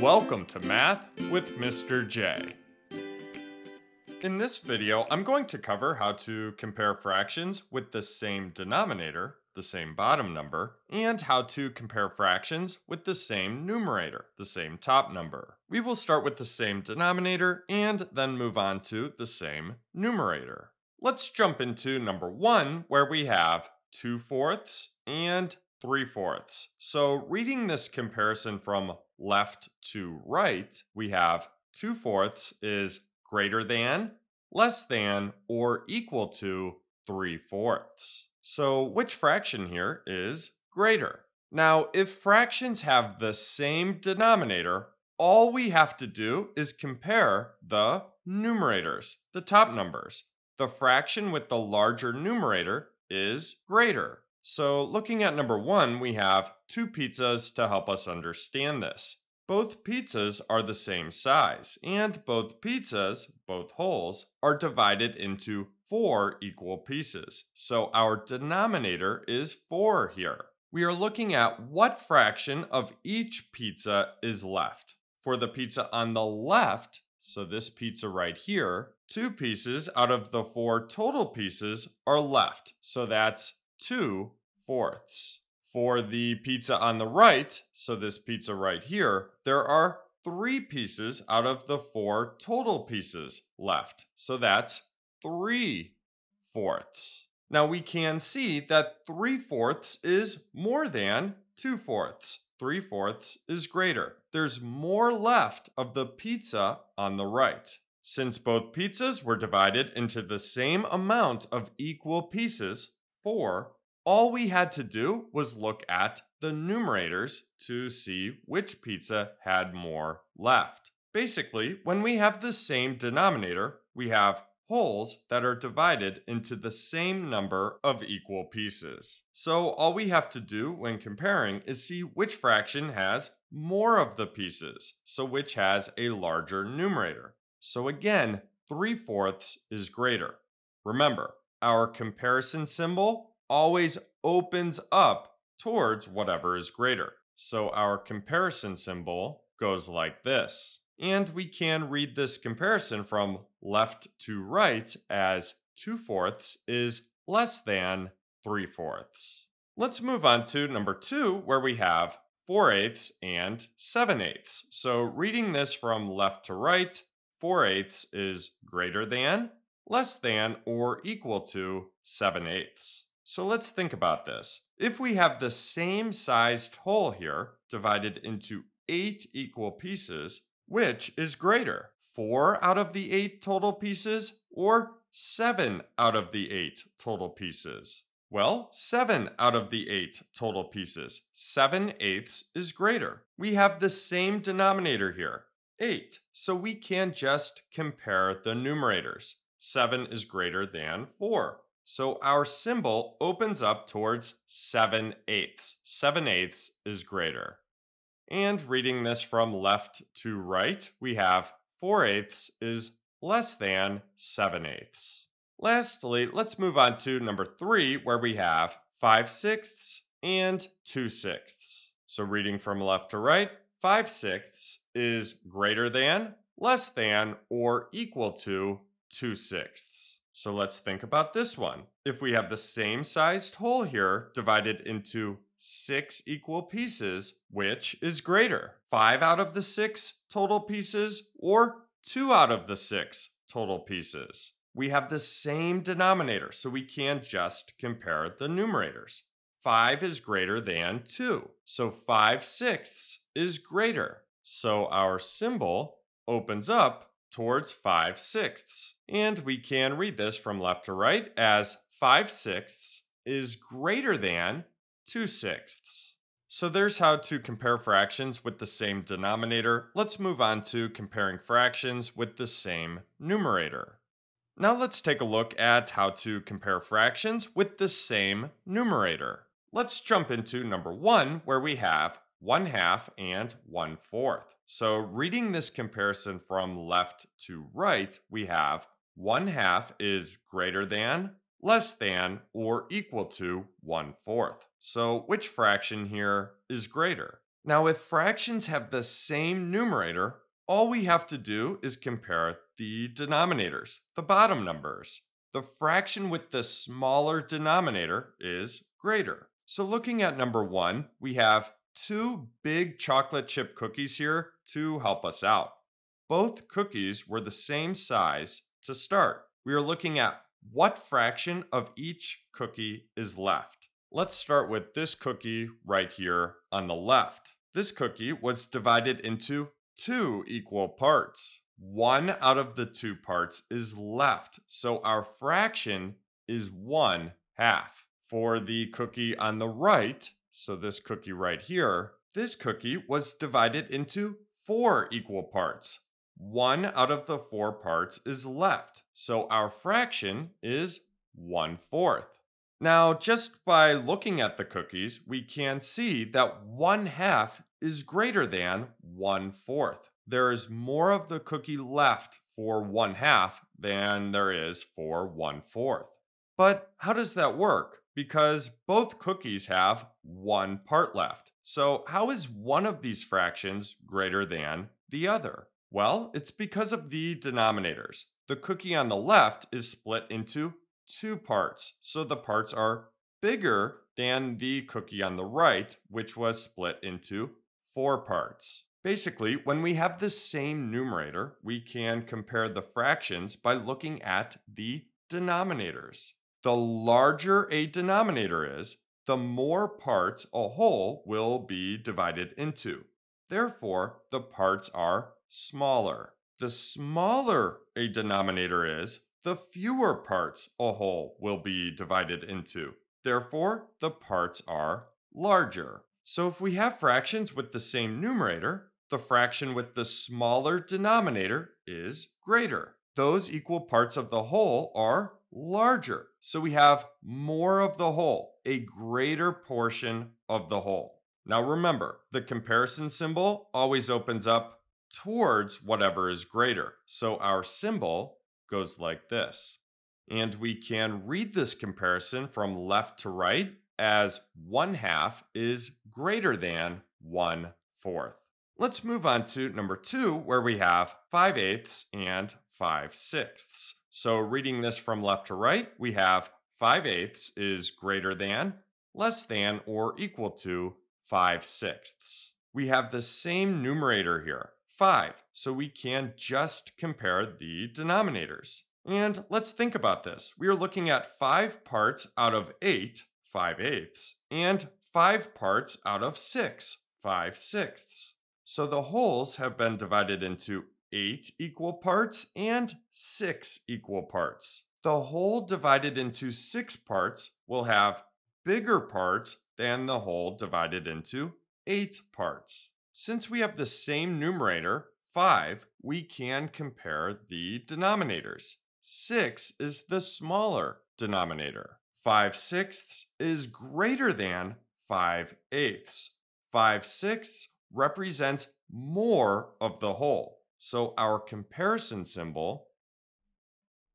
Welcome to Math with Mr. J. In this video, I'm going to cover how to compare fractions with the same denominator, the same bottom number, and how to compare fractions with the same numerator, the same top number. We will start with the same denominator and then move on to the same numerator. Let's jump into number 1, where we have 2/4 and 3/4. So reading this comparison from left to right, we have 2/4 is greater than, less than, or equal to 3/4. So which fraction here is greater? Now, if fractions have the same denominator, all we have to do is compare the numerators, the top numbers. The fraction with the larger numerator is greater. So looking at number 1, we have 2 pizzas to help us understand this. Both pizzas are the same size, and both pizzas, both wholes, are divided into 4 equal pieces. So our denominator is 4 here. We are looking at what fraction of each pizza is left. For the pizza on the left, so this pizza right here, 2 pieces out of the 4 total pieces are left. So that's 2/4. For the pizza on the right, so this pizza right here, there are 3 pieces out of the 4 total pieces left. So that's 3/4. Now we can see that 3/4 is more than 2/4. 3/4 is greater. There's more left of the pizza on the right. Since both pizzas were divided into the same amount of equal pieces, 4, all we had to do was look at the numerators to see which pizza had more left. Basically, when we have the same denominator, we have wholes that are divided into the same number of equal pieces. So all we have to do when comparing is see which fraction has more of the pieces, so which has a larger numerator. So again, 3/4 is greater. Remember, our comparison symbol always opens up towards whatever is greater. So our comparison symbol goes like this. And we can read this comparison from left to right as 2/4 is less than 3/4. Let's move on to number 2, where we have 4/8 and 7/8. So reading this from left to right, 4/8 is greater than, less than, or equal to 7/8. So let's think about this. If we have the same sized whole here, divided into 8 equal pieces, which is greater? 4 out of the 8 total pieces or 7 out of the 8 total pieces? Well, 7 out of the 8 total pieces. 7/8 is greater. We have the same denominator here, 8. So we can just compare the numerators. 7 is greater than 4. So our symbol opens up towards 7/8. 7/8 is greater. And reading this from left to right, we have 4/8 is less than 7/8. Lastly, let's move on to number 3, where we have 5/6 and 2/6. So reading from left to right, 5/6 is greater than, less than, or equal to 2/6. So let's think about this one. If we have the same sized whole here divided into 6 equal pieces, which is greater? 5 out of the 6 total pieces or 2 out of the 6 total pieces? We have the same denominator, so we can just compare the numerators. 5 is greater than 2, so 5/6 is greater. So our symbol opens up towards 5/6. And we can read this from left to right as 5/6 is greater than 2/6. So there's how to compare fractions with the same denominator. Let's move on to comparing fractions with the same numerator. Now let's take a look at how to compare fractions with the same numerator. Let's jump into number 1, where we have 1/2 and 1/4. So reading this comparison from left to right, we have 1/2 is greater than, less than, or equal to 1/4. So which fraction here is greater? Now, if fractions have the same numerator, all we have to do is compare the denominators, the bottom numbers. The fraction with the smaller denominator is greater. So looking at number 1, we have two big chocolate chip cookies here to help us out. Both cookies were the same size to start. We are looking at what fraction of each cookie is left. Let's start with this cookie right here on the left. This cookie was divided into two equal parts. One out of the two parts is left, so our fraction is 1/2. For the cookie on the right, so this cookie right here, this cookie was divided into four equal parts. One out of the four parts is left, so our fraction is 1/4. Now, just by looking at the cookies, we can see that 1/2 is greater than 1/4. There is more of the cookie left for 1/2 than there is for 1/4. But how does that work? Because both cookies have one part left. So how is one of these fractions greater than the other? Well, it's because of the denominators. The cookie on the left is split into two parts, so the parts are bigger than the cookie on the right, which was split into four parts. Basically, when we have the same numerator, we can compare the fractions by looking at the denominators. The larger a denominator is, the more parts a whole will be divided into. Therefore, the parts are smaller. The smaller a denominator is, the fewer parts a whole will be divided into. Therefore, the parts are larger. So if we have fractions with the same numerator, the fraction with the smaller denominator is greater. Those equal parts of the whole are larger. So we have more of the whole, a greater portion of the whole. Now remember, the comparison symbol always opens up towards whatever is greater. So our symbol goes like this. And we can read this comparison from left to right as 1/2 is greater than 1/4. Let's move on to number 2, where we have 5/8 and 5/6. So reading this from left to right, we have 5/8 is greater than, less than, or equal to 5/6. We have the same numerator here, 5, so we can just compare the denominators. And let's think about this. We are looking at 5 parts out of 8, 5/8, and 5 parts out of 6, 5/6. So the wholes have been divided into 8 equal parts and 6 equal parts. The whole divided into 6 parts will have bigger parts than the whole divided into 8 parts. Since we have the same numerator, 5, we can compare the denominators. 6 is the smaller denominator. 5/6 is greater than 5/8. 5/6 represents more of the whole. So our comparison symbol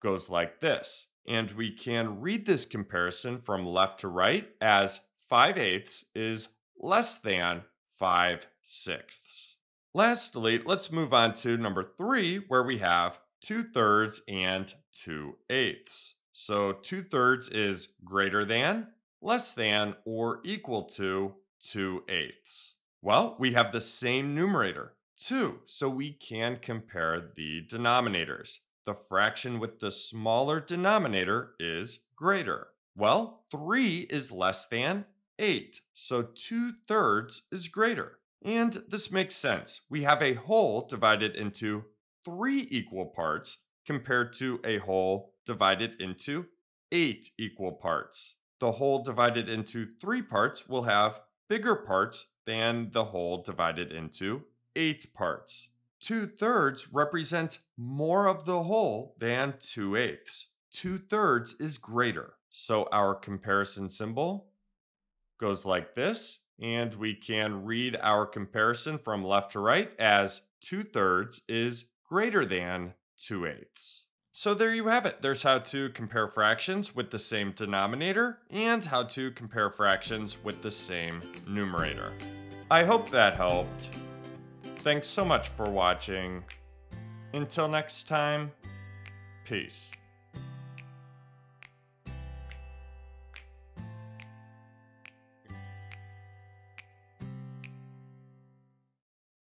goes like this. And we can read this comparison from left to right as 5/8 is less than 5/6. Lastly, let's move on to number 3, where we have 2/3 and 2/8. So 2/3 is greater than, less than, or equal to 2/8. Well, we have the same numerator, 2, so we can compare the denominators. The fraction with the smaller denominator is greater. Well, 3 is less than 8, so 2/3 is greater. And this makes sense. We have a whole divided into 3 equal parts compared to a whole divided into 8 equal parts. The whole divided into 3 parts will have bigger parts than the whole divided into 8 parts. 2/3 represents more of the whole than 2/8. 2/3 is greater. So our comparison symbol goes like this, and we can read our comparison from left to right as 2/3 is greater than 2/8. So there you have it. There's how to compare fractions with the same denominator and how to compare fractions with the same numerator. I hope that helped. Thanks so much for watching. Until next time, peace.